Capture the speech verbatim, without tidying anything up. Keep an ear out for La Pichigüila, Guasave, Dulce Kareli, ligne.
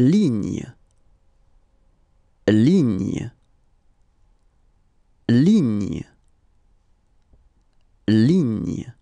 ligne, ligne, ligne, ligne.